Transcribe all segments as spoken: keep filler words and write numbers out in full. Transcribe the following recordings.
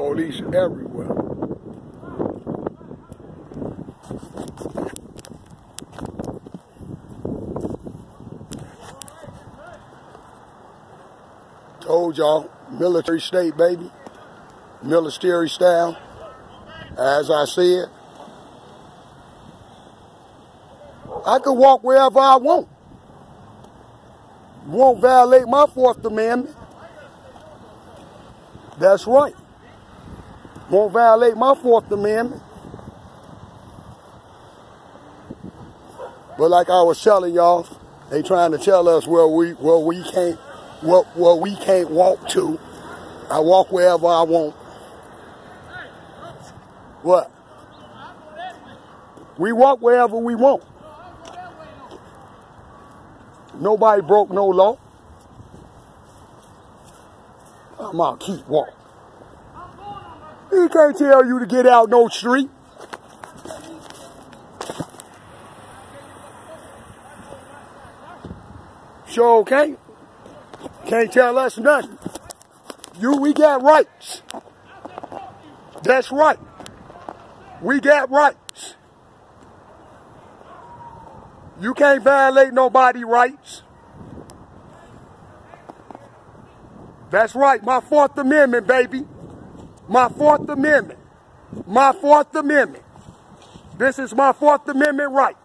police everywhere. Told y'all, military state, baby. Military style, as I said. I can walk wherever I want. Won't violate my Fourth Amendment. That's right. Won't violate my Fourth Amendment. But like I was telling y'all, they trying to tell us where we where we can't where, where we can't walk to. I walk wherever I want. What? We walk wherever we want. Nobody broke no law. I'm gonna keep walking. He can't tell you to get out no street. Sure can't. Can't tell us nothing. You, we got rights. That's right. We got rights. You can't violate nobody's rights. That's right, my Fourth Amendment, baby. My Fourth Amendment. My Fourth Amendment. This is my Fourth Amendment right.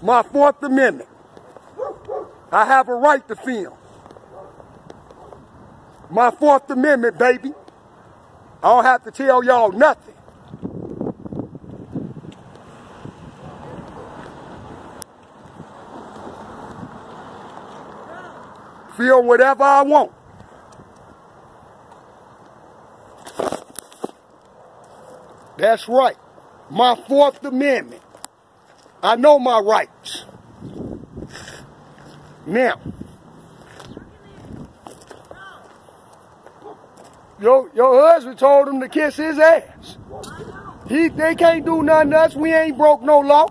My Fourth Amendment. I have a right to film. My Fourth Amendment, baby. I don't have to tell y'all nothing. Feel whatever I want. That's right. My Fourth Amendment. I know my rights. Now. Your, your husband told him to kiss his ass. He, they can't do nothing to us. We ain't broke no law.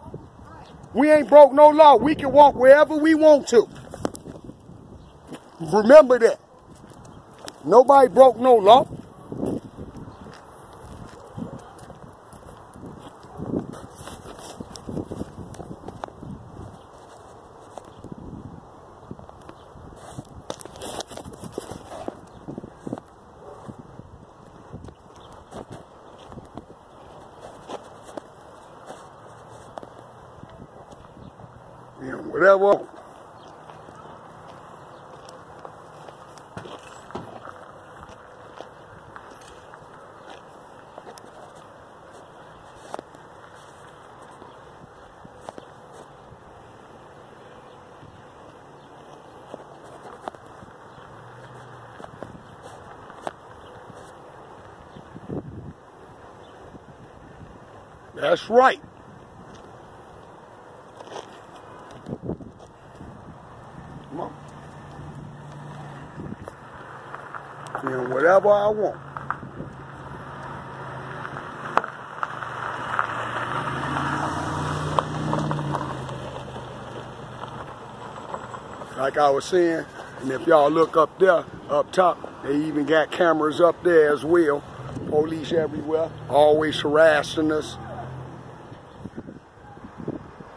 We ain't broke no law. We can walk wherever we want to. Remember that. Nobody broke no law. You know, whatever. That's right. Come on. And whatever I want. Like I was saying, and if y'all look up there, up top, they even got cameras up there as well. Police everywhere, always harassing us.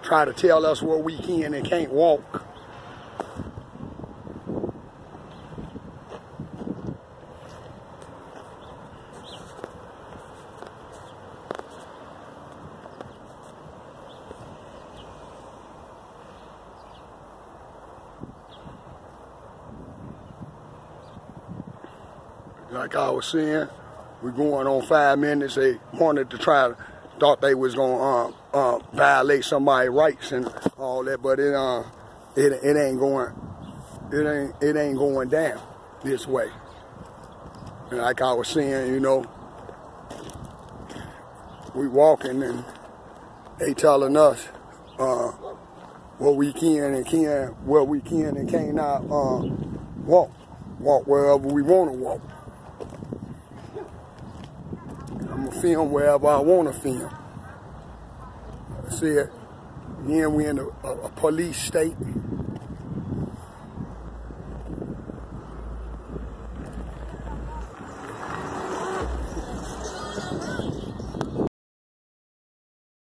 Try to tell us where we can and can't walk. Like I was saying, we're going on five minutes. They wanted to try to thought they was gonna uh, uh, violate somebody's rights and all that, but it uh, it it ain't going, it ain't it ain't going down this way. And like I was saying, you know, we walking and they telling us uh, what we can and can, what we can and cannot uh, walk, walk wherever we want to walk. I'm gonna film wherever I wanna film. I said, yeah, we in a, a, a police state.